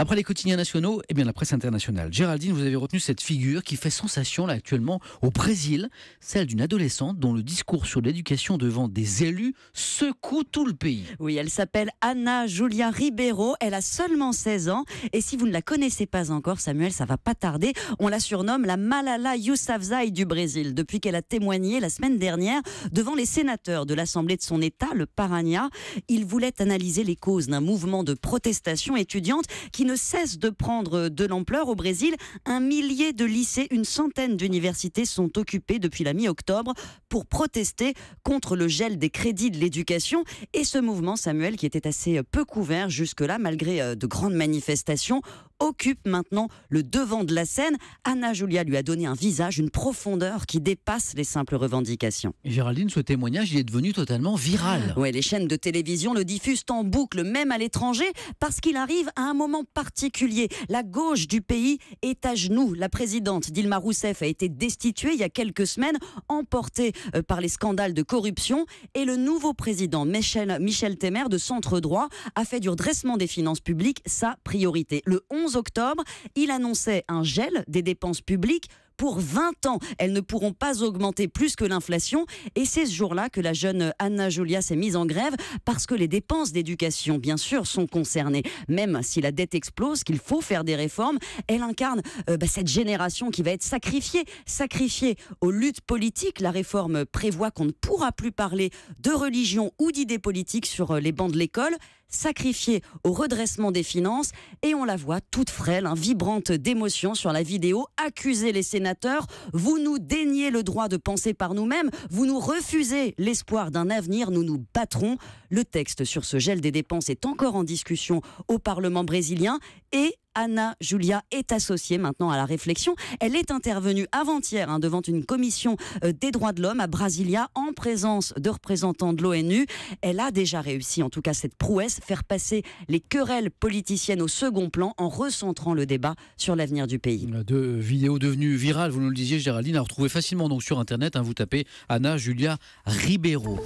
Après les quotidiens nationaux, eh bien la presse internationale. Géraldine, vous avez retenu cette figure qui fait sensation là actuellement au Brésil, celle d'une adolescente dont le discours sur l'éducation devant des élus secoue tout le pays. Oui, elle s'appelle Anna Julia Ribeiro, elle a seulement 16 ans et si vous ne la connaissez pas encore, Samuel, ça va pas tarder, on la surnomme la Malala Yousafzai du Brésil depuis qu'elle a témoigné la semaine dernière devant les sénateurs de l'Assemblée de son État, le Paraná. Ils voulaient analyser les causes d'un mouvement de protestation étudiante qui ne cesse de prendre de l'ampleur au Brésil. Un millier de lycées, une centaine d'universités sont occupées depuis la mi-octobre pour protester contre le gel des crédits de l'éducation. Et ce mouvement, Samuel, qui était assez peu couvert jusque-là, malgré de grandes manifestations, occupe maintenant le devant de la scène. Anna Julia lui a donné un visage, une profondeur qui dépasse les simples revendications. Et Géraldine, ce témoignage, il est devenu totalement viral. Ouais, les chaînes de télévision le diffusent en boucle, même à l'étranger, parce qu'il arrive à un moment particulier. La gauche du pays est à genoux. La présidente Dilma Rousseff a été destituée il y a quelques semaines, emportée par les scandales de corruption, et le nouveau président Michel Temer, de centre droit, a fait du redressement des finances publiques sa priorité. Le 11 octobre, il annonçait un gel des dépenses publiques pour 20 ans. Elles ne pourront pas augmenter plus que l'inflation. Et c'est ce jour-là que la jeune Anna Julia s'est mise en grève parce que les dépenses d'éducation, bien sûr, sont concernées. Même si la dette explose, qu'il faut faire des réformes, elle incarne cette génération qui va être sacrifiée aux luttes politiques. La réforme prévoit qu'on ne pourra plus parler de religion ou d'idées politiques sur les bancs de l'école, sacrifiée au redressement des finances. Et on la voit toute frêle, vibrante d'émotion sur la vidéo, accuser les sénateurs. Vous nous déniez le droit de penser par nous-mêmes, vous nous refusez l'espoir d'un avenir, nous nous battrons. Le texte sur ce gel des dépenses est encore en discussion au Parlement brésilien et Anna Julia est associée maintenant à la réflexion. Elle est intervenue avant-hier devant une commission des droits de l'homme à Brasilia en présence de représentants de l'ONU. Elle a déjà réussi, en tout cas cette prouesse, faire passer les querelles politiciennes au second plan en recentrant le débat sur l'avenir du pays. Deux vidéos devenues virales, vous nous le disiez Géraldine, à retrouver facilement donc sur Internet. Vous tapez Anna Julia Ribeiro.